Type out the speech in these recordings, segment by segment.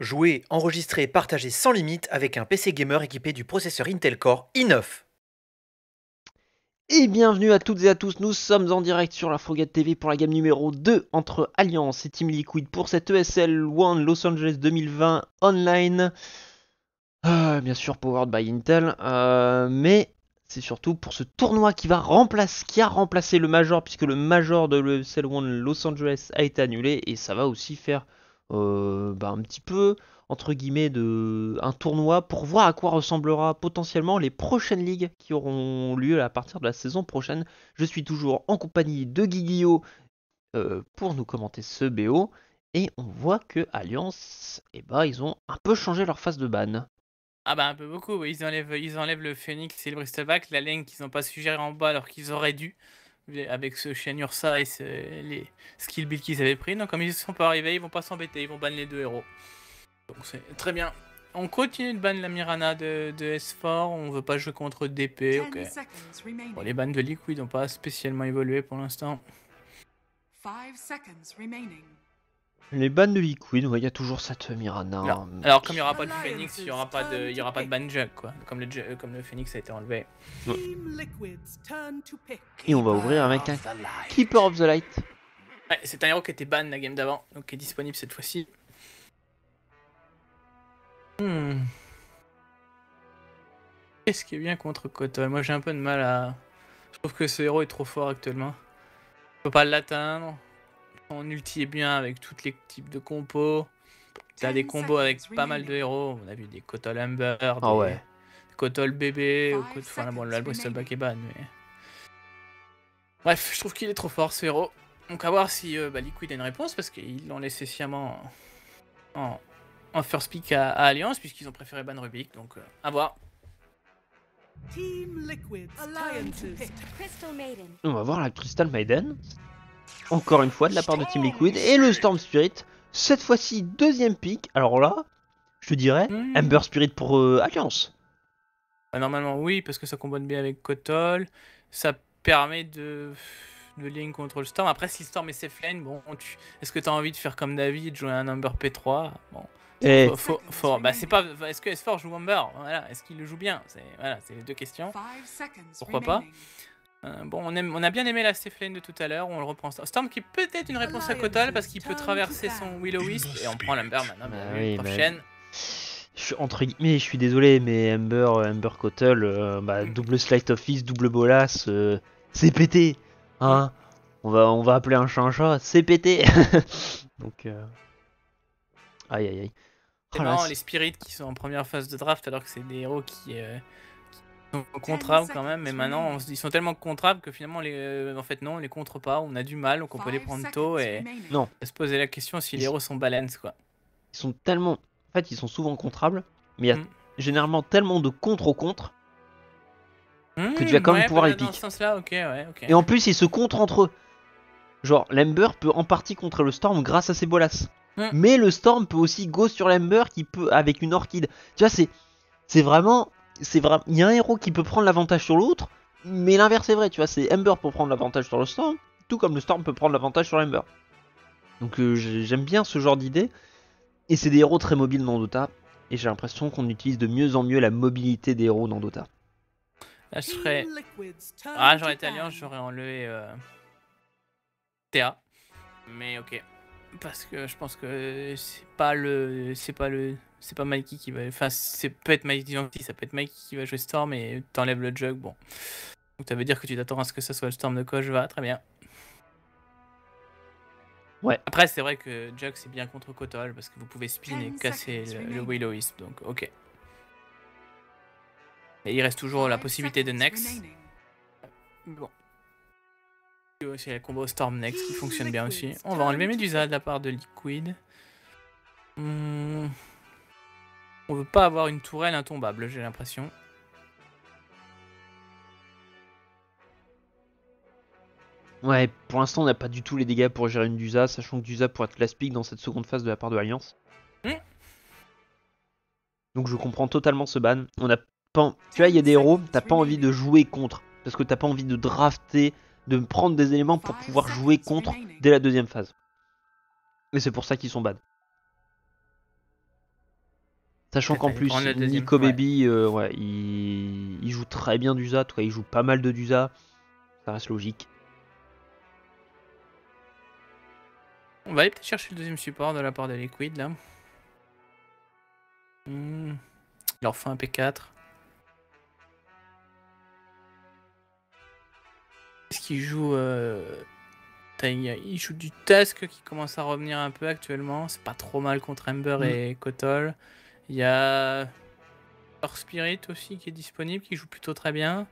Jouez, enregistrez et partagez sans limite avec un PC gamer équipé du processeur Intel Core i9. Et bienvenue à toutes et à tous, nous sommes en direct sur la Frogate TV pour la game numéro 2 entre Alliance et Team Liquid pour cette ESL One Los Angeles 2020 online. Bien sûr powered by Intel, mais c'est surtout pour ce tournoi qui a remplacé le Major, puisque le Major de l'ESL One Los Angeles a été annulé, et ça va aussi faire un petit peu... entre guillemets, un tournoi pour voir à quoi ressemblera potentiellement les prochaines ligues qui auront lieu à partir de la saison prochaine. Je suis toujours en compagnie de Guiguillot pour nous commenter ce BO. Et on voit que Alliance, ils ont un peu changé leur phase de ban. Ah bah un peu beaucoup, oui. Ils enlèvent le Phoenix et le Bristleback, la lane qu'ils n'ont pas suggérée en bas alors qu'ils auraient dû, avec ce Shen Ursa et les skill builds qu'ils avaient pris. Donc comme ils ne sont pas arrivés, ils vont pas s'embêter, ils vont ban les deux héros. Donc c'est très bien. On continue de ban la Mirana de S4, on veut pas jouer contre DP, ok. Bon, les bans de Liquid n'ont pas spécialement évolué pour l'instant. Les bans de Liquid, il y a toujours cette Mirana. Non. Alors comme il n'y aura pas de Phoenix, il n'y aura pas de ban Jug, quoi. Comme le Phoenix a été enlevé. Ouais. Et on va ouvrir avec un Keeper of the Light. Ouais, c'est un héros qui était ban la game d'avant, donc qui est disponible cette fois-ci. Qu'est-ce qui est bien contre Kojva? Moi j'ai un peu de mal à... Je trouve que ce héros est trop fort actuellement. Je peux pas l'atteindre. Son ulti est bien avec tous les types de compos. T'as des combos avec pas mal de héros. On a vu des Kojva Ember, des Kojva bébé, enfin bon, là le Bristleback est ban. Mais... Bref, je trouve qu'il est trop fort ce héros. Donc à voir si Liquid a une réponse, parce qu'ils l'ont laissé sciemment en first pick à Alliance, puisqu'ils ont préféré ban Rubik, donc à voir. Team Liquid, Alliance. On va voir la Crystal Maiden, encore une fois de la part de Team Liquid, et le Storm Spirit, cette fois-ci deuxième pick. Alors là, je te dirais, Ember Spirit pour Alliance. Bah, normalement oui, parce que ça combine bien avec Kotol, ça permet de lane contre le Storm. Après si le Storm est safe lane, bon, est-ce que tu as envie de faire comme Na'Vi, de jouer un Ember P3? Bon. Et... c'est pas. Est-ce que S4 joue Ember? Voilà. Est-ce qu'il le joue bien? Voilà, c'est les deux questions. Pourquoi pas? On a bien aimé la safe lane de tout à l'heure. On le reprend. Storm qui peut être une réponse à Kotal parce qu'il peut traverser son Willow Wisp et on prend l'Ember maintenant. Entre guillemets, je suis désolé, mais Ember Kotal, double slice of fist, double bolas, c'est pété, hein. On va appeler un chat un chat. C'est pété. Donc. Aïe aïe aïe. C'est marrant, les spirits qui sont en première phase de draft alors que c'est des héros qui sont contrables quand même, mais maintenant ils sont tellement contrables que finalement en fait non, on les contre pas, on a du mal, donc on peut les prendre tôt et non. Se poser la question si les héros sont balance, quoi. Ils sont tellement, en fait ils sont souvent contrables, mais il y a généralement tellement de contre au contre que tu vas quand même pouvoir les piquer. Et en plus ils se contre entre eux. Genre l'Ember peut en partie contrer le Storm grâce à ses bolas. Mais le Storm peut aussi go sur l'Ember qui peut avec une orchide. Tu vois, c'est vraiment, il y a un héros qui peut prendre l'avantage sur l'autre, mais l'inverse est vrai. Tu vois, c'est Ember pour prendre l'avantage sur le Storm, tout comme le Storm peut prendre l'avantage sur l'Ember. Donc j'aime bien ce genre d'idée. Et c'est des héros très mobiles dans Dota. Et j'ai l'impression qu'on utilise de mieux en mieux la mobilité des héros dans Dota. Là, j'aurais été Alliance, j'aurais enlevé Théa. Mais ok. Parce que je pense que c'est pas Mikey qui va, enfin c'est peut-être Mikey, ça peut être Mikey qui va jouer Storm et t'enlèves le Jug, bon. Donc ça veut dire que tu t'attends à ce que ça soit le Storm de Kojva, très bien. Ouais. Après c'est vrai que Jug c'est bien contre Kotol parce que vous pouvez spin et casser le Willow Wisp, donc ok. Et il reste toujours la possibilité de Nex. Bon. C'est la combo Storm Next qui fonctionne bien aussi. On va enlever Medusa de la part de Liquid. On veut pas avoir une tourelle intombable, j'ai l'impression. Ouais, pour l'instant on n'a pas du tout les dégâts pour gérer une Medusa, sachant que Medusa pourrait être class pick dans cette seconde phase de la part de l'Alliance. Donc je comprends totalement ce ban. Tu vois, il y a des héros, t'as pas envie de jouer contre, parce que t'as pas envie de drafter, de prendre des éléments pour pouvoir jouer contre dès la deuxième phase. Et c'est pour ça qu'ils sont bad. Sachant qu'en plus, Nikobaby, ouais, il joue très bien d'Usa, toi, il joue pas mal de d'Usa, ça reste logique. On va aller peut-être chercher le deuxième support de la part de Liquid, là. Il leur faut un P4. Qu'est-ce qu'il joue Taiga. Il joue du Tusk qui commence à revenir un peu actuellement. C'est pas trop mal contre Ember et Kotol. Il y a Storm Spirit aussi qui est disponible, qui joue plutôt très bien.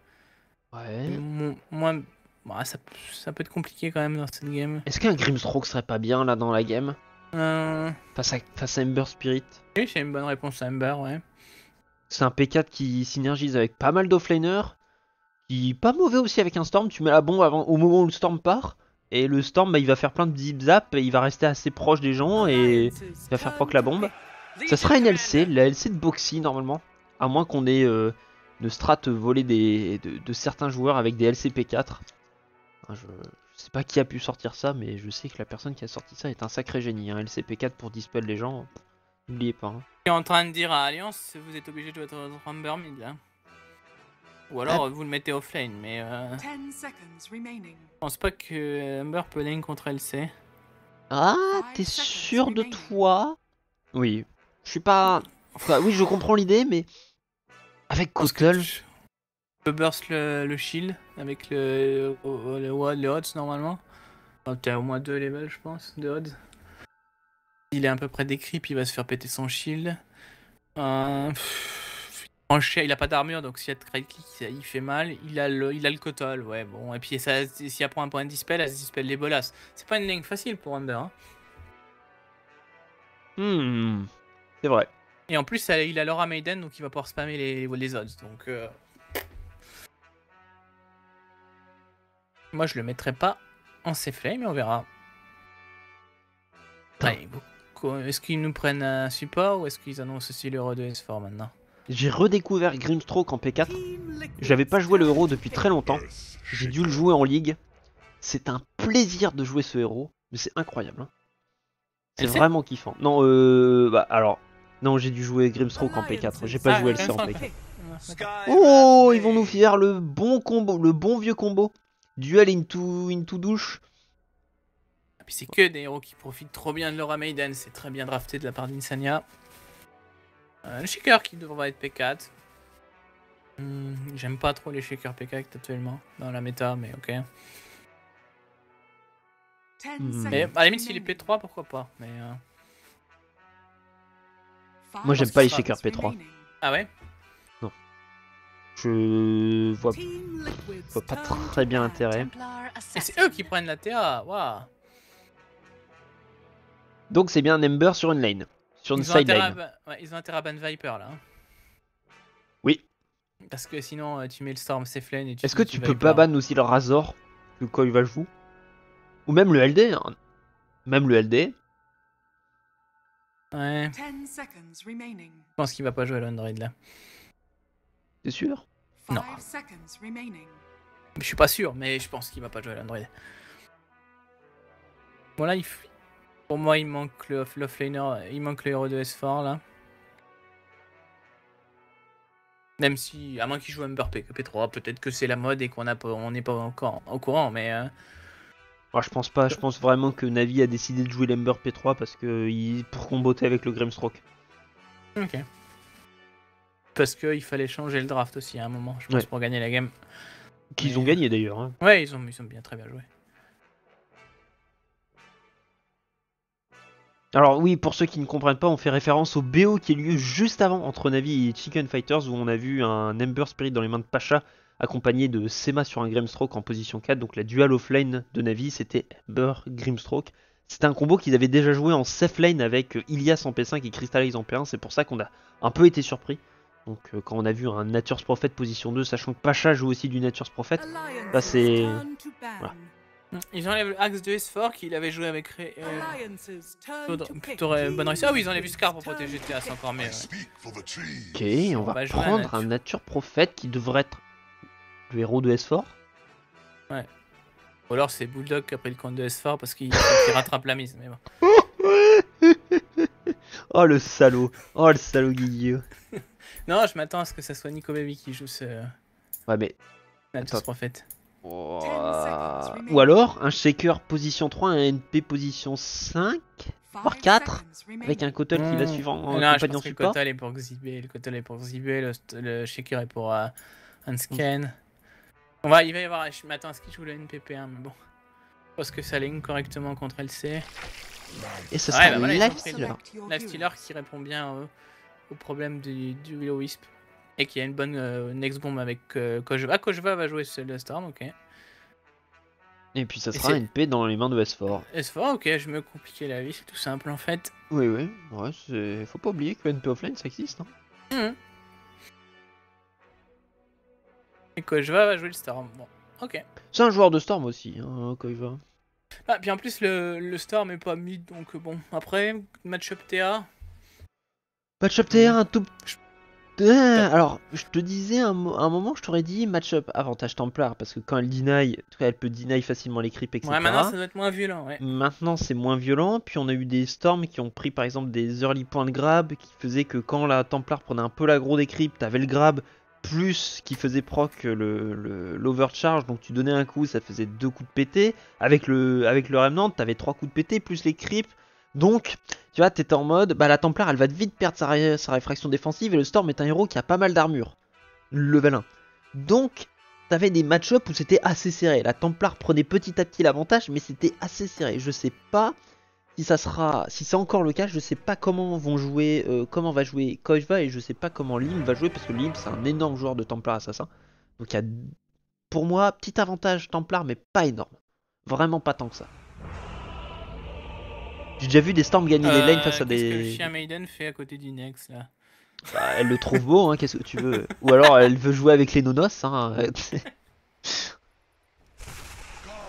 Ouais. Moi, bah, ça peut être compliqué quand même dans cette game. Est-ce qu'un Grimstroke serait pas bien là dans la game face à Ember Spirit? Oui, c'est une bonne réponse à Ember, ouais. C'est un P4 qui synergise avec pas mal d'offlaners. Qui est pas mauvais aussi avec un Storm. Tu mets la bombe avant, au moment où le Storm part. Et le Storm, bah, il va faire plein de zip-zap. Et il va rester assez proche des gens. Et il va faire proc la bombe. Ça sera une LC, la LC de Boxi normalement. À moins qu'on ait une strat volée de certains joueurs avec des LC P4. Je sais pas qui a pu sortir ça, mais je sais que la personne qui a sorti ça est un sacré génie. Hein. LCP4 pour dispel les gens, n'oubliez pas. Hein. Je suis en train de dire à Alliance, vous êtes obligé de jouer votre Ember mid là. Ou alors vous le mettez offline, mais je pense pas que Ember peut lane contre LC. Ah, t'es sûr de toi? Oui, je suis pas. Enfin, oui, je comprends l'idée, mais. Avec Coastal. Je burst le shield avec le odds normalement. Enfin, t'as au moins 2 levels je pense, de odds. Il est à peu près des creeps, il va se faire péter son shield. Il a pas d'armure donc s'il y a de crate click il fait mal. Il a le Kotol, ouais bon. Et puis si elle prend un point de dispel, elle se dispel les bolas. C'est pas une lane facile pour Ember. Hein. C'est vrai. Et en plus il a l'aura Maiden donc il va pouvoir spammer les odds donc. Moi, je le mettrai pas en C-Flame, mais on verra. Ouais, est-ce qu'ils nous prennent un support ou est-ce qu'ils annoncent aussi l'Euro de S4 maintenant? J'ai redécouvert Grimstroke en P4. J'avais pas joué le héros depuis très longtemps. J'ai dû le jouer en Ligue. C'est un plaisir de jouer ce héros, mais c'est incroyable. Hein. C'est vraiment kiffant. Non, bah alors, non, j'ai dû jouer Grimstroke en P4. J'ai pas joué LC en P4. Oh, ils vont nous faire le bon combo, le bon vieux combo. Duel into douche. Et puis c'est que des héros qui profitent trop bien de l'aura Maiden. C'est très bien drafté de la part d'Insania. Le shaker qui devrait être P4. J'aime pas trop les shakers P4 actuellement dans la méta, mais ok. Mais à la limite, s'il est P3, pourquoi pas. Mais moi, j'aime pas les shakers P3. Ah ouais? Je vois pas très bien l'intérêt. Et c'est eux qui prennent la TA, waouh. Donc c'est bien un Ember sur une lane, sur une side lane. Ouais, ils ont intérêt à ban Viper là. Oui. Parce que sinon tu mets le Storm safe lane et tu... Est-ce que tu peux Viper. Pas ban aussi le Razor, le Kojva joue? Ou même le LD, hein. Même le LD. Ouais. Je pense qu'il va pas jouer à l'Android là. T'es sûr? Non. Je suis pas sûr, mais je pense qu'il va pas jouer à l'Android. Bon là, pour moi, il manque le offlaner, il manque le héros de S4 là. Même si, à moins qu'il joue Ember P3, peut-être que c'est la mode et qu'on n'est pas encore au courant, mais... Alors, je pense pas, je pense vraiment que Na'Vi a décidé de jouer l'Ember P3 parce que pour comboter avec le Grimstroke. Ok. Parce qu'il fallait changer le draft aussi à un moment, je pense, pour gagner la game. Qu'ils ont gagné d'ailleurs. Hein. Ouais, ils ont bien, très bien joué. Alors oui, pour ceux qui ne comprennent pas, on fait référence au BO qui a lieu juste avant entre Na'Vi et Chicken Fighters, où on a vu un Ember Spirit dans les mains de Pasha, accompagné de Sema sur un Grimstroke en position 4. Donc la dual offlane de Na'Vi, c'était Ember Grimstroke. C'était un combo qu'ils avaient déjà joué en safe lane avec Ilias en P5 et Crystallize en P1. C'est pour ça qu'on a un peu été surpris. Donc quand on a vu un Nature's Prophet position 2, sachant que Pasha joue aussi du Nature's Prophet, là c'est... Voilà. Ils enlèvent le axe de S4 qu'il avait joué avec... plutôt bonne réussite. Ah oui, ils enlèvent Scar pour protéger TA, c'est encore mieux. Ouais. Ok, on va prendre un Nature's Prophet qui devrait être le héros de S4. Ouais. Ou alors c'est Bulldog qui a pris le compte de S4 parce qu'il rattrape la mise, mais bon. Oh le salaud. Oh le salaud Guillaume. Non, je m'attends à ce que ça soit Nikobaby qui joue ce... Ouais mais... Nature's Prophet. Oh... Ou alors, un Shaker position 3, un NP position 5, voire 4, avec un Kotal qui va suivre en compagnon support. Non, je pense que le Kotal est pour Xibbe, le Shaker est pour Unscan. On va, il va y avoir... Je m'attends à ce qu'il joue le NPP1, mais bon. Je pense que ça ligne correctement contre LC. Et ce sera le Life Stealer. Life Stealer qui répond bien au problème du Willow Wisp. Et qui a une bonne next bomb avec Kojva. Ah, Kojva va jouer le Storm, ok. Et puis ça sera NP dans les mains de S4. S4, ok, je me compliquais la vie, c'est tout simple en fait. Oui, oui, ouais, faut pas oublier que NP offline ça existe. Hein. Et Kojva va jouer le Storm, bon, ok. C'est un joueur de Storm aussi, hein, Kojva. Ah, puis en plus le Storm est pas mid, donc bon. Après, match-up TA. Match-up TA, un tout. Alors, je te disais un moment, je t'aurais dit match-up avantage Templar parce que quand elle deny, elle peut deny facilement les creeps, etc. Ouais, maintenant ça doit être moins violent. Ouais. Maintenant c'est moins violent. Puis on a eu des storms qui ont pris par exemple des early points de grab qui faisaient que quand la Templar prenait un peu l'aggro des creeps, t'avais le grab plus qui faisait proc l'overcharge. Donc tu donnais un coup, ça faisait 2 coups de pété. Avec le remnant, t'avais 3 coups de pété plus les creeps. Donc, tu vois, t'étais en mode, bah la Templar, elle va vite perdre sa réfraction défensive et le Storm est un héros qui a pas mal d'armure, level 1. Donc, t'avais des match-up où c'était assez serré. La Templar prenait petit à petit l'avantage, mais c'était assez serré. Je sais pas si ça sera, si c'est encore le cas, je sais pas comment vont jouer, comment va jouer Kojva et je sais pas comment Lim va jouer parce que Lim c'est un énorme joueur de Templar assassin. Donc il y a, pour moi, petit avantage Templar, mais pas énorme, vraiment pas tant que ça. J'ai déjà vu des Storms gagner des lanes face à des... Qu'est-ce que le chien Maiden fait à côté du Nex, là? Bah, elle le trouve beau, hein, qu'est-ce que tu veux? Ou alors, elle veut jouer avec les nonos, hein.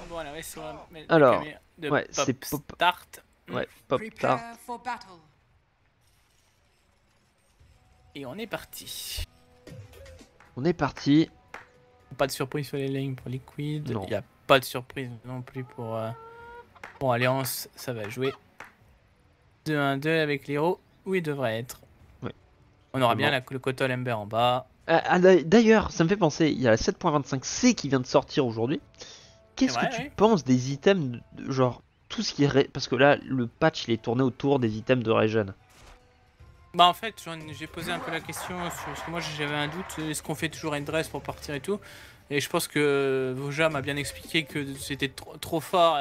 Bon, là, ouais, c'est... Alors, ouais, c'est Pop-Tart. Ouais, Pop-Tart. Et on est parti. On est parti. Pas de surprise sur les lanes pour Liquid. Il n'y a pas de surprise non plus pour... Bon, Alliance, ça va jouer 2-1-2 avec l'héros où il devrait être. Ouais. On aura bien le Kotal Ember en bas. D'ailleurs, ça me fait penser, il y a la 7.25C qui vient de sortir aujourd'hui. Qu'est-ce que tu penses des items, genre tout ce qui est... Parce que là, le patch, il est tourné autour des items de Regen. Bah en fait, j'ai posé un peu la question, parce que moi j'avais un doute, est-ce qu'on fait toujours Endress pour partir et tout? Et je pense que Voja m'a bien expliqué que c'était trop fort...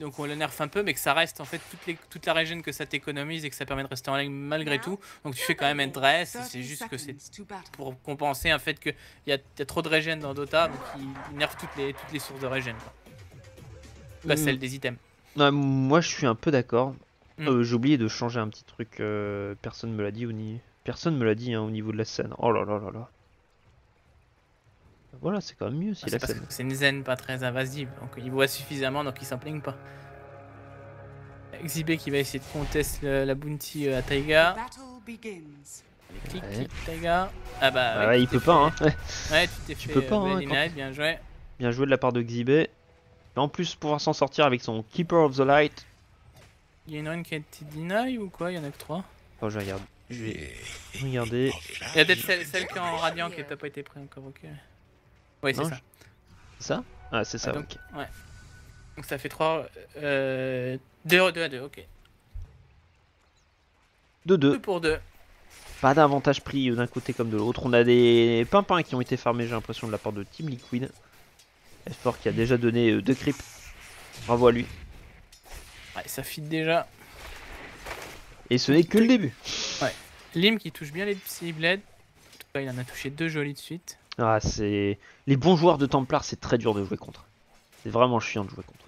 Donc on l'énerve un peu, mais que ça reste en fait toute la région que ça t'économise et que ça permet de rester en ligne malgré tout. Donc tu fais quand même un dress, c'est juste que c'est pour compenser un fait qu'il y a trop de région dans Dota, donc il nerve toutes les sources de région. Pas celle des items. Ouais, moi je suis un peu d'accord. J'ai oublié de changer un petit truc, personne me l'a dit, hein, au niveau de la scène. Oh là là là là. Voilà, c'est quand même mieux si la scène. C'est une zen pas très invasive, donc il voit suffisamment, donc il s'en plaigne pas. Xibbe qui va essayer de contester la bounty à Taiga. Clic, Taiga. Ah bah ouais, il peut pas, hein. Ouais, tu peux pas, hein. Bien joué. Bien joué de la part de Xibbe. En plus, pouvoir s'en sortir avec son Keeper of the Light. Il y en a une qui a été deny ou quoi? Il y en a que 3. Oh, je regarde. Je vais regarder. Il y a peut-être celle qui est en radiant qui n'a pas été prise encore, ok. Ouais, c'est ça. Ça? Ah, c'est ça, donc, ok. Ouais. Donc ça fait 3... 2-2 à 2, ok. 2-2. 2 pour 2. Pas d'avantage pris d'un côté comme de l'autre. On a des pimpins qui ont été farmés, j'ai l'impression, de la part de Team Liquid. S4 qui a déjà donné 2 creeps. Bravo à lui. Ouais, ça fit déjà. Et ce n'est que le début. Ouais. Lim qui touche bien les psy blades. En tout cas, il en a touché 2 jolis de suite. Ah, c'est... Les bons joueurs de Templar, c'est très dur de jouer contre. C'est vraiment chiant de jouer contre.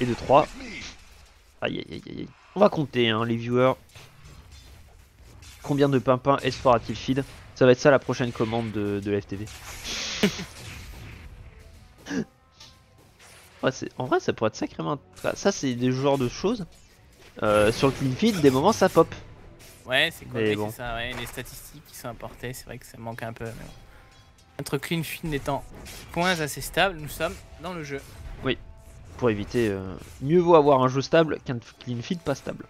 Et de 3. Aïe, aïe, aïe, aïe. On va compter, hein, les viewers. Combien de pimpins S4 a-t-il feed? Ça va être ça la prochaine commande de FTV. Ouais, en vrai, ça pourrait être sacrément... Ça, c'est des genres de choses. Sur le clean feed, des moments, ça pop. Ouais, c'est compliqué, bon. Ça, ouais, les statistiques qui sont apportées, c'est vrai que ça manque un peu. Mais... Notre clean feed n'étant point assez stable, nous sommes dans le jeu. Oui, pour éviter. Mieux vaut avoir un jeu stable qu'un clean feed pas stable.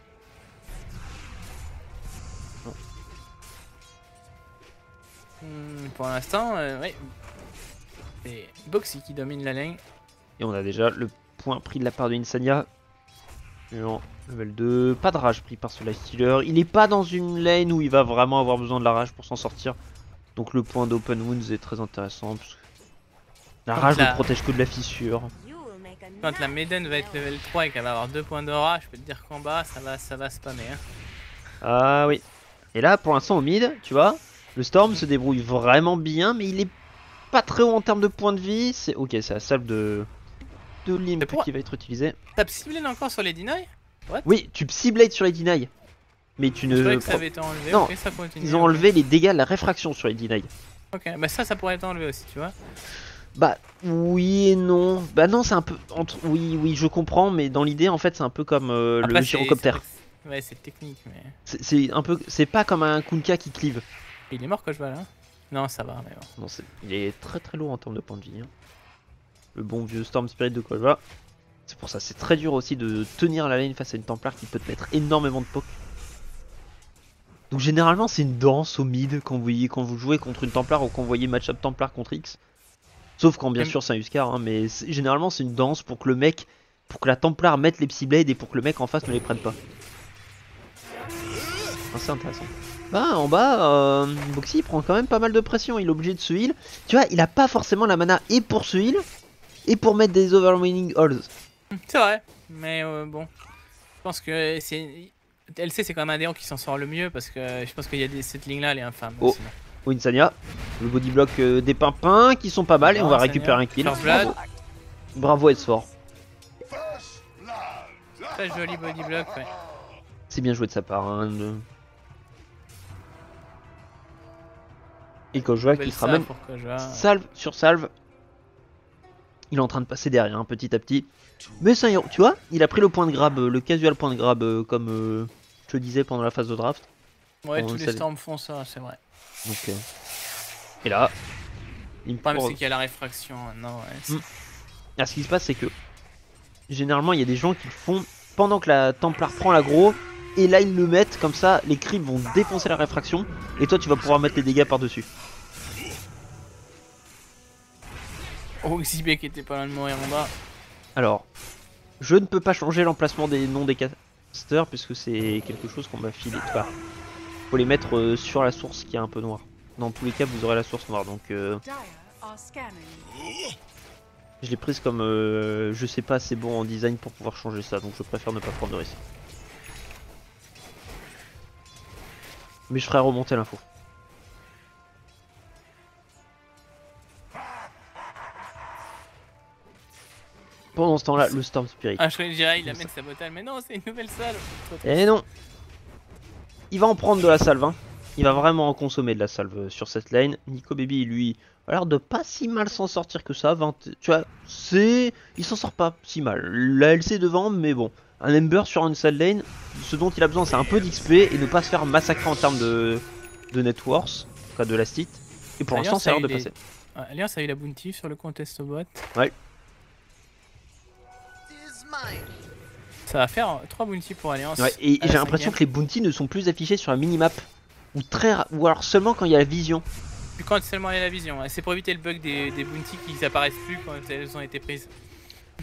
Pour l'instant, oui. C'est Boxi qui domine la ligne. Et on a déjà le point pris de la part de Insania. Non, level 2. Pas de rage pris par ce Life Stealer. Il n'est pas dans une lane où il va vraiment avoir besoin de la rage pour s'en sortir. Donc le point d'Open Wounds est très intéressant. Parce que la rage ne protège que de la fissure. Quand la Maiden va être level 3 et qu'elle va avoir 2 points d'aura, je peux te dire qu'en bas, ça va spammer. Hein. Ah oui. Et là, pour l'instant, au mid, tu vois, le Storm se débrouille vraiment bien, mais il est pas très haut en termes de points de vie. C'est ok, c'est la salve de Lim qui va être utilisée. T'as psyblade encore sur les deny? Oui, tu psyblade sur les deny. Mais tu ne... Je que ça avait été enlevé. Non, okay, ça continue, ils ont enlevé les dégâts de la réfraction sur les deny. Ok, bah ça pourrait être enlevé aussi, tu vois. Bah oui et non. Bah non, c'est un peu... entre. Oui, je comprends, mais dans l'idée, en fait, c'est un peu comme le gyrocoptère. Ouais, c'est technique, mais... C'est un peu... C'est pas comme un Kunkka qui cleave. Il est mort Kojva là? Non, ça va, mais bon. Non, il est très très lourd en termes de points de vie. Hein. Le bon vieux Storm Spirit de Kojva. C'est pour ça, c'est très dur aussi de tenir la lane face à une Templar qui peut te mettre énormément de poke. Donc généralement, c'est une danse au mid quand vous jouez contre une Templar ou quand vous voyez match-up Templar contre X. Sauf quand bien sûr c'est un Huskar, hein, mais généralement c'est une danse pour que le mec, pour que la Templar mette les Psyblades et pour que le mec en face ne les prenne pas. Enfin, c'est intéressant. Bah en bas, Boxi il prend quand même pas mal de pression, il est obligé de se heal. Tu vois, il a pas forcément la mana et pour se heal, et pour mettre des overwhelming holds. C'est vrai, mais bon, je pense que c'est... LC c'est quand même un déant qui s'en sort le mieux, parce que je pense qu'il y a cette ligne là, elle est infâme. Oh, Insania, le body block des pimpins qui sont pas mal, et on va récupérer un kill. Bravo S4. Très joli body block, ouais. C'est bien joué de sa part, hein. Et Kojva qui se ramène salve sur salve. Il est en train de passer derrière hein, petit à petit. Mais ça, tu vois, il a pris le point de grab, le casual point de grab comme je te disais pendant la phase de draft. Ouais, tous les storms font ça, c'est vrai. Donc, et là, il me parle. C'est qu'il y a la réfraction. Non, ouais, ah, ce qui se passe, c'est que généralement, il y a des gens qui le font pendant que la Templar prend l'aggro. Et là ils le mettent comme ça, les creeps vont défoncer la réfraction et toi tu vas pouvoir mettre les dégâts par dessus. Oh Xibbe qui était pas loin de mourir en bas. Alors, je ne peux pas changer l'emplacement des noms des casters puisque c'est quelque chose qu'on m'a filé. Enfin, faut les mettre sur la source qui est un peu noire. Dans tous les cas vous aurez la source noire donc je l'ai prise comme je sais pas c'est bon en design pour pouvoir changer ça donc je préfère ne pas prendre de risque. Mais je ferai remonter l'info. Pendant ce temps-là, le Storm Spirit. Ah, je croyais déjà, il amène sa botale, mais non, c'est une nouvelle salve. Eh non, il va en prendre de la salve. Hein. Il va vraiment en consommer de la salve sur cette lane. Nikobaby, lui, a l'air de pas si mal s'en sortir que ça. 20... Tu vois, c'est. Il s'en sort pas si mal. La LC devant, mais bon. Un Ember sur une side lane, ce dont il a besoin c'est un peu d'XP et ne pas se faire massacrer en termes de net worth, en cas de last hit. Et pour l'instant ça a l'air de passer. Alliance a eu la bounty sur le contest bot. Ouais. Ça va faire 3 bounties pour Alliance. Ouais, et j'ai l'impression que les bounties ne sont plus affichées sur la minimap. Ou alors seulement quand il y a la vision. Quand seulement il y a la vision, c'est pour éviter le bug des bounties qui n'apparaissent plus quand elles ont été prises.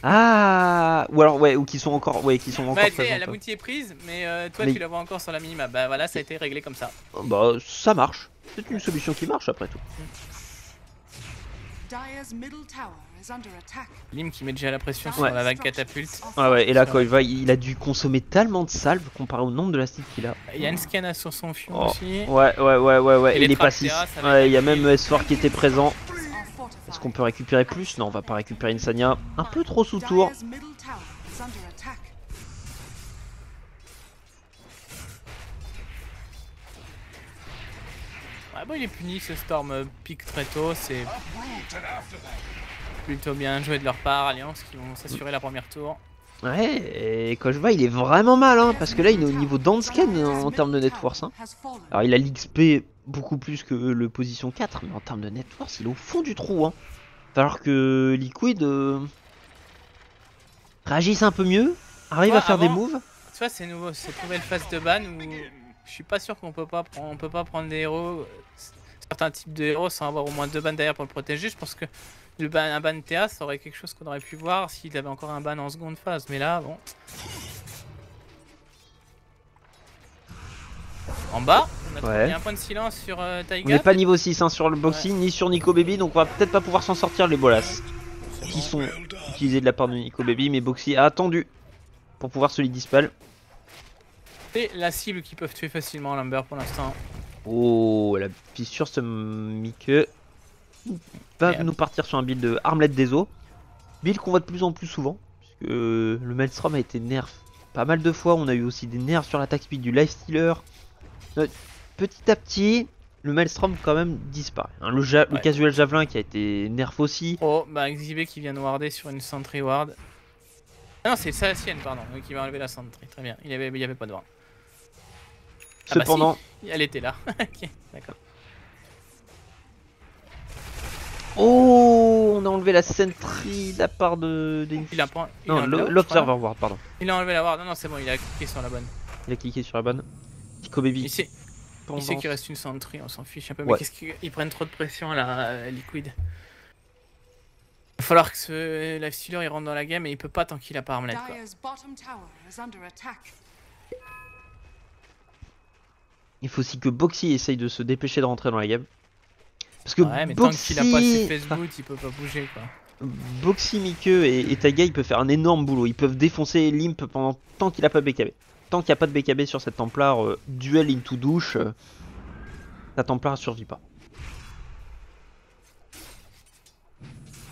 Ah, ou alors ouais, ou qui sont encore, ouais, qui sont encore. Bah, la bounty est prise, mais toi mais... tu la vois encore sur la minimap. Bah voilà, ça a été réglé comme ça. Bah ça marche. C'est une solution qui marche après tout. Lim qui met déjà la pression sur la vague catapulte. Ah ouais, et là quand il a dû consommer tellement de salves comparé au nombre de l'astiques qu'il a. Il y a Unscan sur son fion aussi. Ouais. Et il est pas 6. Ouais, il y a même S4 qui était présent. Est-ce qu'on peut récupérer plus? Non, on va pas récupérer Insania. Un peu trop sous tour. Ouais, bon, il est puni ce Storm pique très tôt. C'est plutôt bien joué de leur part. Alliance qui vont s'assurer la première tour. Ouais, et Kojva il est vraiment mal hein, parce que là il est au niveau d'Unscan en termes de net force. Hein. Alors il a l'XP beaucoup plus que le position 4, mais en termes de net force il est au fond du trou. Hein. Alors que Liquid, réagissent un peu mieux, arrivent à faire des moves. Tu vois, c'est nouveau, cette nouvelle phase de ban où je suis pas sûr qu'on peut pas prendre, on peut pas prendre des héros, certains types de héros sans avoir au moins 2 bans derrière pour le protéger. Je pense que le ban, un ban TA, ça aurait quelque chose qu'on aurait pu voir s'il avait encore un ban en seconde phase, mais là, bon. En bas, on a un point de silence sur Taiga. On n'est pas niveau 6 hein, sur le Boxi ni sur Nikobaby, donc on va peut-être pas pouvoir s'en sortir les bolas qui sont utilisés de la part de Nikobaby, mais Boxi a attendu pour pouvoir se les dispal. C'est la cible qui peuvent tuer facilement l'Amber pour l'instant. Oh, la fissure ce Mike va nous partir sur un build de Armlet des eaux. Build qu'on voit de plus en plus souvent, puisque le Maelstrom a été nerf pas mal de fois. On a eu aussi des nerfs sur l'attaque speed du Life Stealer. Petit à petit, le Maelstrom quand même disparaît. Hein, le casual javelin qui a été nerf aussi. Oh, bah Xibbe qui vient de warder sur une sentry ward. Ah non, c'est ça la sienne, pardon, qui va enlever la sentry. Très bien, il y avait pas de ward. Cependant, si, elle était là. Ok, d'accord. Oh, on a enlevé la sentry de la part de. Non, l'observer ward, pardon. Il a enlevé la ward, non, c'est bon, il a cliqué sur la bonne. Il a cliqué sur la bonne. Nikobaby. Il sait qu'il reste une sentry, on s'en fiche un peu, mais qu'est-ce qu'ils prennent trop de pression là, Liquid. Il va falloir que ce Life Stealer il rentre dans la game et il peut pas tant qu'il a pas Armlet. Il faut aussi que Boxi essaye de se dépêcher de rentrer dans la game. Parce que mais Boxi... tant qu'il a pas ses Facebook, il peut pas bouger quoi. Boxi, Mike et Taiga ils peuvent faire un énorme boulot, ils peuvent défoncer Lim pendant tant qu'il a pas BKB. Tant qu'il n'y a pas de BKB sur cette Templar, duel into douche, la Templar ne survit pas.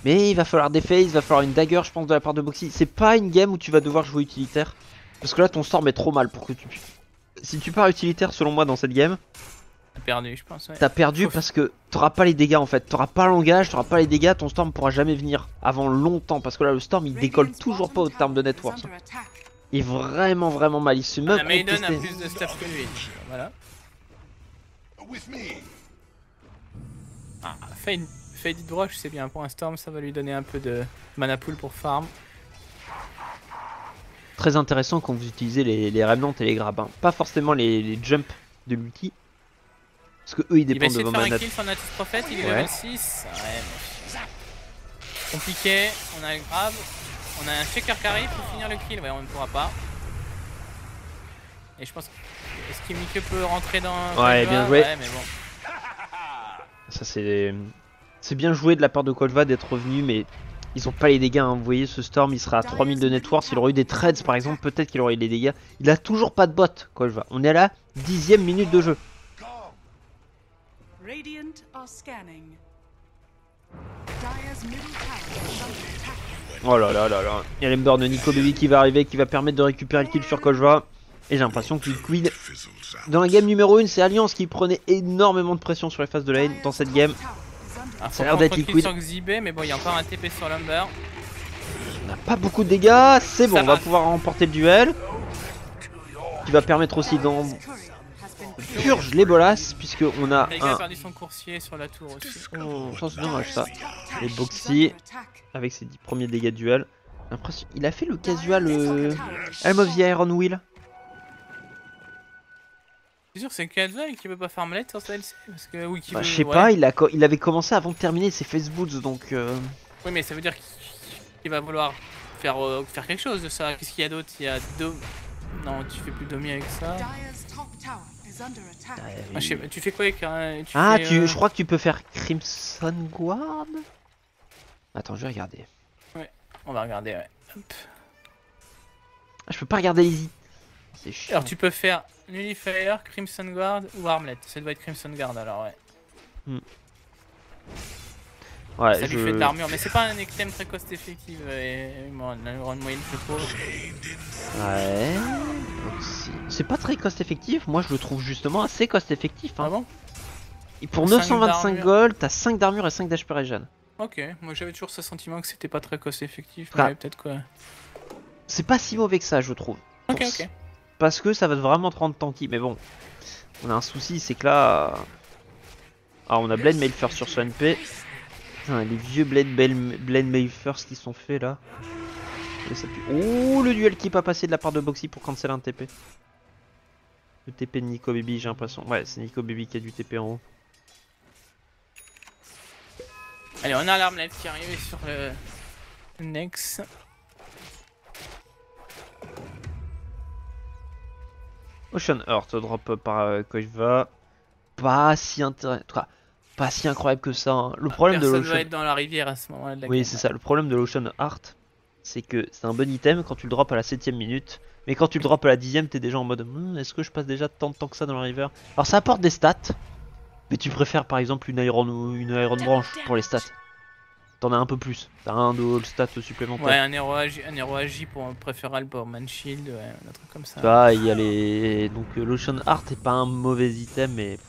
Mais il va falloir des phases, il va falloir une dagger, je pense, de la part de Boxi. C'est pas une game où tu vas devoir jouer utilitaire. Parce que là, ton Storm est trop mal pour que tu puisses. Si tu pars utilitaire, selon moi, dans cette game. T'as perdu, je pense. Ouais. T'as perdu parce que t'auras pas les dégâts en fait. T'auras pas l'engage, t'auras pas les dégâts, ton Storm pourra jamais venir avant longtemps. Parce que là, le Storm il décolle toujours pas au terme de network. Il est vraiment mal, il se meurt. Maiden a plus de staff que lui. Voilà. Ah, Faded Rush c'est bien pour un Storm, ça va lui donner un peu de mana pool pour farm. Très intéressant quand vous utilisez les remnants et les grabs, hein. Pas forcément les jumps de l'ulti. Parce que eux ils dépendent de vos mana. Il va essayer de faire un kill sur Nature's Prophet, il est level 6. Ouais, compliqué, on a un grab. On a un checker qui arrive pour finir le kill, on ne pourra pas. Et je pense que... est-ce que Mike peut rentrer dans... Ouais, Kojva bien joué. Ouais, mais bon. Ça c'est... c'est bien joué de la part de Kojva d'être revenu, mais ils ont pas les dégâts, hein. Vous voyez ce Storm, il sera à 3000 de network, s'il aurait eu des trades par exemple, peut-être qu'il aurait eu des dégâts. Il a toujours pas de bot, Kojva. On est à la 10e minute de jeu. Radiant are scanning. Dire's middle tower is under attack. Oh là là là là, il y a l'ember de Nikobaby qui va arriver, qui va permettre de récupérer le kill sur Kojva. Et j'ai l'impression qu'il quid. Dans la game numéro 1, c'est Alliance qui prenait énormément de pression sur les phases de lane dans cette game. Ça a l'air d'être Liquid. Sur Xibbe, mais bon, il y a encore un TP sur l'ember. On n'a pas beaucoup de dégâts, c'est bon, on va pouvoir remporter le duel. Qui va permettre aussi d'en purge les bolas, puisque on a Taiga a perdu son coursier sur la tour aussi. Oh, c'est dommage ça. Et Boxi avec ses 10 premiers dégâts de duel. Il a fait le casual Helm of the Iron Wheel. C'est sûr, c'est casual qui veut pas faire Armlet sur celle-ci parce que oui, je sais pas, il avait commencé avant de terminer ses Facebooks donc. Oui, mais ça veut dire qu'il va vouloir faire faire quelque chose de ça. Qu'est-ce qu'il y a d'autre? Il y a deux. Non, tu fais plus Domi avec ça. Ah, je sais, tu fais quoi avec je crois que tu peux faire Crimson Guard. Attends, je vais regarder. Ouais, on va regarder, Hop. Ah, je peux pas regarder les i. C'est chiant. Alors tu peux faire Nullifier, Crimson Guard ou Armlet. Ça doit être Crimson Guard alors, ouais, ça lui fait de l'armure, mais c'est pas un item très cost effective. Ouais, c'est pas très cost effectif, moi je le trouve justement assez cost effectif. Hein. Ah bon? Et pour 925 gold, t'as 5 d'armure et 5 d'HP regen. Ok, moi j'avais toujours ce sentiment que c'était pas très cost effectif. Ah. Peut-être quoi. C'est pas si mauvais que ça, je trouve. Ok, ok. Parce que ça va vraiment te rendre tanky, mais bon, on a un souci, c'est que là. Ah, on a Blade Mail First sur son NP. Putain, les vieux Blade Mail First qui sont faits là. Et ça pue. Oh, le duel qui n'est pas passé de la part de Boxi pour cancel un TP. Le TP de Nikobaby, j'ai l'impression. Ouais, c'est Nikobaby qui a du TP en haut. Allez, on a l'Armlet qui arrive sur le Nex. Ocean Earth drop par Kojva. Pas si intéressant. Pas si incroyable que ça. Hein. Le problème de l'Ocean... va être dans la rivière à ce moment-là. Oui, c'est ça. Le problème de l'Ocean Heart, c'est que c'est un bon item quand tu le drops à la 7ème minute. Mais quand tu le drops à la 10ème, t'es déjà en mode est-ce que je passe déjà tant de temps que ça dans la rivière? Alors ça apporte des stats. Mais tu préfères par exemple une Iron ou une Iron Branch pour les stats. T'en as un peu plus. T'as un de stats supplémentaire. Ouais, un héros AJ pour préférable pour Manshield, ouais, un truc comme ça. Bah, il y a les. Donc l'Ocean Heart est pas un mauvais item, mais.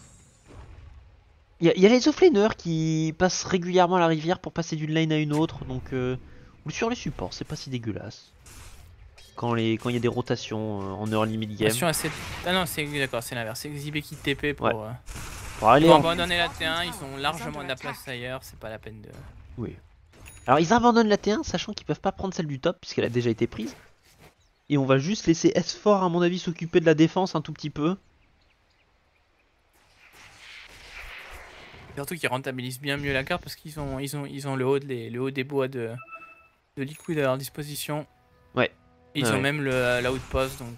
Il y a les offlaners qui passent régulièrement à la rivière pour passer d'une lane à une autre, donc ou sur les supports, c'est pas si dégueulasse. Quand il y a des rotations en early mid game. Ah non, c'est d'accord, c'est l'inverse, c'est Xibbe qui TP pour, ouais. Pour aller abandonner la T1, ils ont largement de la place ailleurs, c'est pas la peine de... Oui. Alors ils abandonnent la T1 sachant qu'ils peuvent pas prendre celle du top puisqu'elle a déjà été prise. Et on va juste laisser S4 à mon avis s'occuper de la défense un tout petit peu. Surtout qu'ils rentabilisent bien mieux la carte parce qu'ils ont, le haut des bois de Liquid à leur disposition. Ouais. Ils ont même l'outpost donc.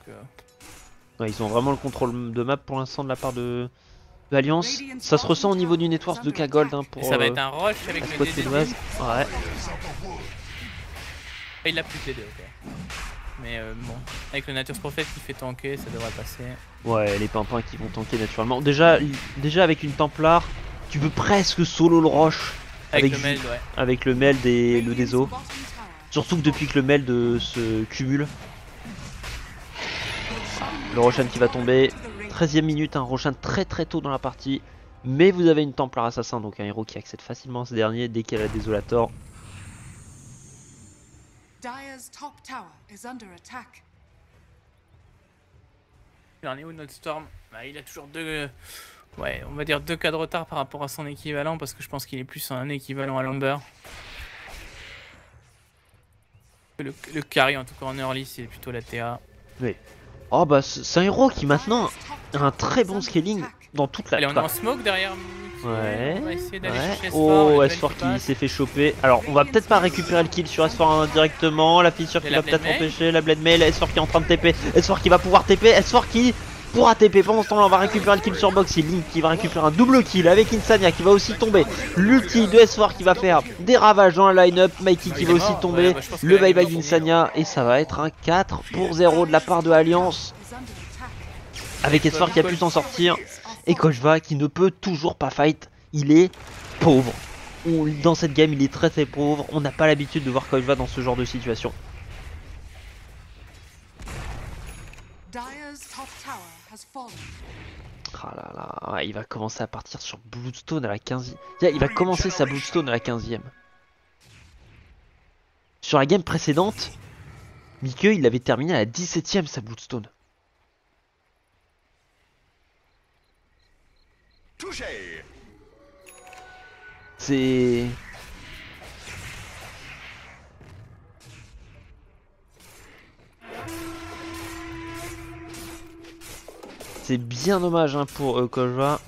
Ouais, ils ont vraiment le contrôle de map pour l'instant de la part de Alliance. Ça se ressent au niveau du network de K-Gold hein, pour. Et ça va être un rush avec le DD. Ouais. Il a plus de DD, ok. Mais bon, avec le Nature's Prophet qui fait tanker, ça devrait passer. Ouais, les pimpins qui vont tanker naturellement. Déjà avec une Templar. Tu peux presque solo le rush avec le Meld, ouais. Avec le Meld et le Déso. Surtout que depuis que le Meld se cumule. Le Roshan qui va tomber. 13ème minute, un Roshan très tôt dans la partie. Mais vous avez une Templar Assassin, donc un héros qui accède facilement à ce dernier dès qu'elle a Désolator. Il en est où notre Storm? Bah, il a toujours deux... Ouais, on va dire 2 cas de retard par rapport à son équivalent parce que je pense qu'il est plus un équivalent à l'Ember. Le carry en tout cas en early c'est plutôt la TA. Oui. Oh bah c'est un héros qui maintenant a un très bon scaling dans toute la... Allez on est en smoke derrière. Ouais. On va essayer d'aller chercher S4. Oh S4 qui s'est fait choper. Alors on va peut-être pas récupérer le kill sur S4 directement. La fissure qui va peut-être empêcher la blade mail. S4 qui est en train de TP. S4 qui va pouvoir TP. S4 qui... Pour ATP, pendant ce temps là on va récupérer le kill sur Boxi, Lim qui va récupérer un double kill avec Insania qui va aussi tomber, l'ulti de S4 qui va faire des ravages dans la line-up, Mikey qui va aussi tomber, ouais, le bye bye d'Insania et ça va être un 4-0 de la part de Alliance. Avec S4 qui a pu s'en sortir et Kojva qui ne peut toujours pas fight, il est pauvre. Dans cette game il est très pauvre, on n'a pas l'habitude de voir Kojva dans ce genre de situation. Ah là là, il va commencer à partir sur Bloodstone à la 15e. Il va commencer sa Bloodstone à la 15e. Sur la game précédente, Mikey il l'avait terminé à la 17e sa Bloodstone. C'est... C'est bien dommage hein, pour Kojva.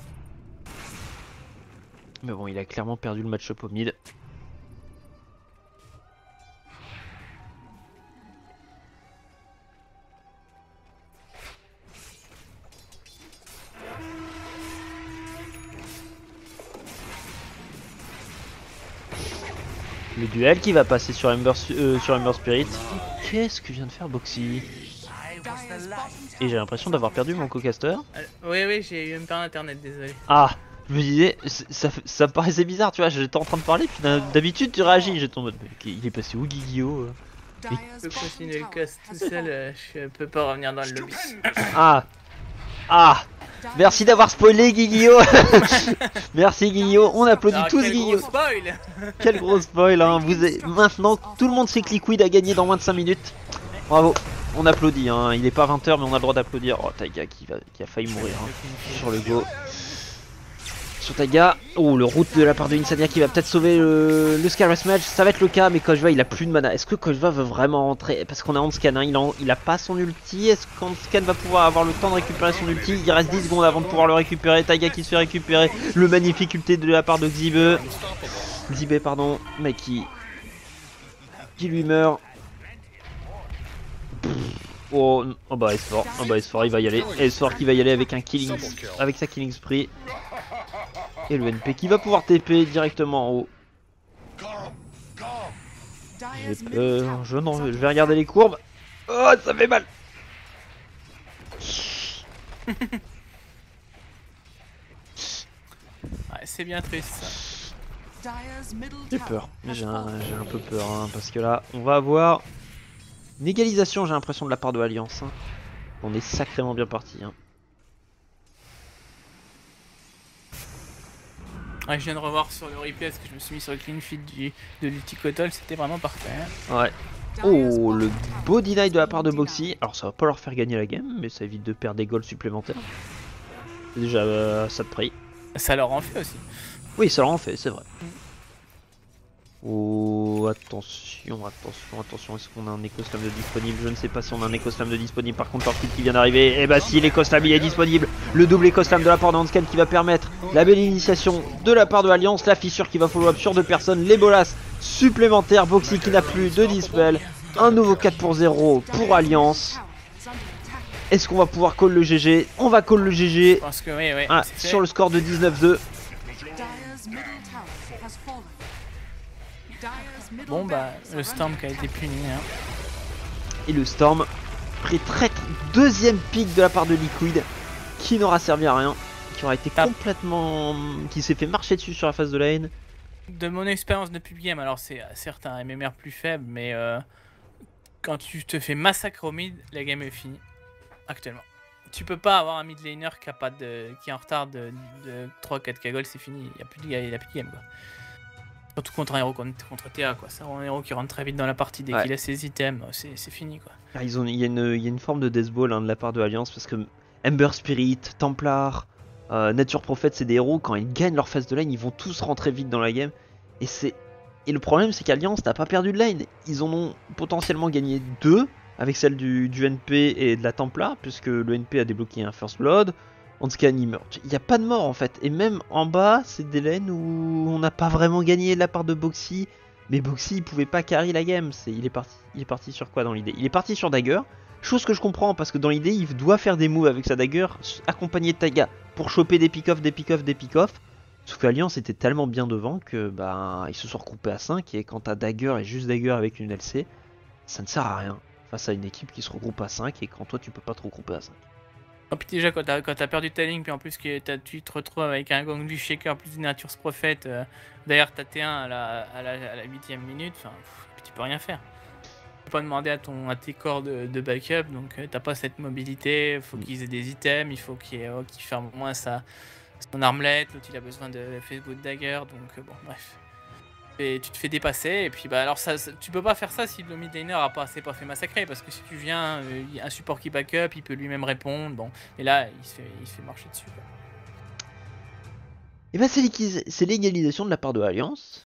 Mais bon, il a clairement perdu le match-up au mid. Le duel qui va passer sur Ember Spirit. Qu'est-ce que vient de faire Boxi ? Et j'ai l'impression d'avoir perdu mon co-caster. Oui, j'ai eu même pas internet, désolé. Ah, je me disais, ça me paraissait bizarre, tu vois, j'étais en train de parler, puis d'habitude tu réagis, j'étais en mode, il est passé où Guiguillot? Je peux continuer le cast tout seul, je peux pas revenir dans le lobby. Ah, merci d'avoir spoilé Guiguillot. Merci Guiguillot, on applaudit tous Guiguillot. Quel gros spoil, hein, vous êtes... Maintenant, tout le monde sait que Liquid a gagné dans moins de 5 minutes. Bravo. On applaudit, hein. Il est pas 20h mais on a le droit d'applaudir. Oh Taiga qui a failli mourir hein, sur le go. sur Taiga. Oh, le route de la part de Insania qui va peut-être sauver le Scarlet Match. Ça va être le cas, mais Kojva il a plus de mana. Est-ce que Kojva veut vraiment rentrer? Parce qu'on a Unscan, hein. il a pas son ulti. Est-ce qu'Unscan va pouvoir avoir le temps de récupérer son ulti? Il reste 10 secondes avant de pouvoir le récupérer. Taiga qui se fait récupérer. Le magnifique ulti de la part de Xibbe, pardon. Mikey qui lui meurt. Oh, oh bah S4, oh bah S4 il va y aller, S4 qui va y aller avec un killing, avec sa killing spree. Et le NP qui va pouvoir TP directement en haut. J'ai peur, je vais regarder les courbes. Oh, ça fait mal. Ouais, c'est bien triste ça. J'ai peur, j'ai un peu peur hein, parce que là on va avoir... Une égalisation, j'ai l'impression, de la part de Alliance. Hein. On est sacrément bien parti. Hein. Ouais, je viens de revoir sur le replay parce que je me suis mis sur le clean feed de l'ulticotol, c'était vraiment parfait. Hein. Ouais. Oh, le beau deny de la part de Boxi. Alors ça va pas leur faire gagner la game, mais ça évite de perdre des goals supplémentaires. Déjà, ça te prie. Ça leur en fait aussi. Oui, ça leur en fait, c'est vrai. Mm. Oh, attention, attention, attention, est-ce qu'on a un Echo Slam de disponible? Je ne sais pas si on a un Echo Slam de disponible, par contre, Parfit qui vient d'arriver, et bah si, l'Echo Slam il est disponible, le double Echo Slam de la part d'Hanscan qui va permettre la belle initiation de la part de Alliance, la fissure qui va follow-up sur deux personnes, les bolas supplémentaires, Boxi qui n'a plus de dispel, un nouveau 4-0 pour Alliance. Est-ce qu'on va pouvoir call le GG? On va call le GG, parce que oui, oui, ah, sur le score de 19-2. Bon bah le Storm qui a été puni hein. Et le Storm pris traître, deuxième pick de la part de Liquid qui n'aura servi à rien, qui aura été complètement... qui s'est fait marcher dessus sur la face de la haine. De mon expérience de pub game, alors c'est certes un MMR plus faible mais quand tu te fais massacre au mid, la game est finie actuellement. Tu peux pas avoir un mid laner qui a pas de... qui est en retard de 3-4 cagoles, c'est fini, il n'y a plus de game quoi. Surtout contre un héros contre TA quoi, c'est un héros qui rentre très vite dans la partie dès qu'il a ses items, c'est fini quoi. Il y a une forme de death ball hein, de la part de Alliance parce que Ember Spirit, Templar, Nature's Prophet, c'est des héros, quand ils gagnent leur phase de lane, ils vont tous rentrer vite dans la game. Et le problème c'est qu'Alliance n'a pas perdu de lane, ils en ont potentiellement gagné 2 avec celle du NP et de la Templar, puisque le NP a débloqué un First Blood. Unscan il meurt. Il n'y a pas de mort en fait. Et même en bas, c'est des lanes où on n'a pas vraiment gagné de la part de Boxi. Mais Boxi il pouvait pas carry la game. Il est parti sur quoi dans l'idée? Il est parti sur Dagger. Chose que je comprends parce que dans l'idée, il doit faire des moves avec sa Dagger, accompagné de Taiga, pour choper des pick-off, des pick-off, des pick-off. Sauf qu'Alliance était tellement bien devant que bah, ils se sont regroupés à 5. Et quand t'as Dagger et juste Dagger avec une LC, ça ne sert à rien face à une équipe qui se regroupe à 5 et quand toi tu peux pas te regrouper à 5. Oh, puis déjà quand t'as perdu ta ligne, puis en plus que tu te retrouves avec un gang du shaker plus une Nature's Prophet, d'ailleurs t'as T1 à la 8ème minute, enfin tu peux rien faire. Tu peux pas demander à tes corps de backup, donc t'as pas cette mobilité, faut qu'ils aient des items, il faut qu'il ferme au moins son armlet, l'autre il a besoin de Facebook Dagger, donc bon bref. Et tu te fais dépasser et puis bah alors ça tu peux pas faire ça si le mid laner a pas s'est pas fait massacrer parce que si tu viens il y a un support qui back up, il peut lui-même répondre bon et là il se fait marcher dessus. Quoi. Et bah c'est l'égalisation de la part de Alliance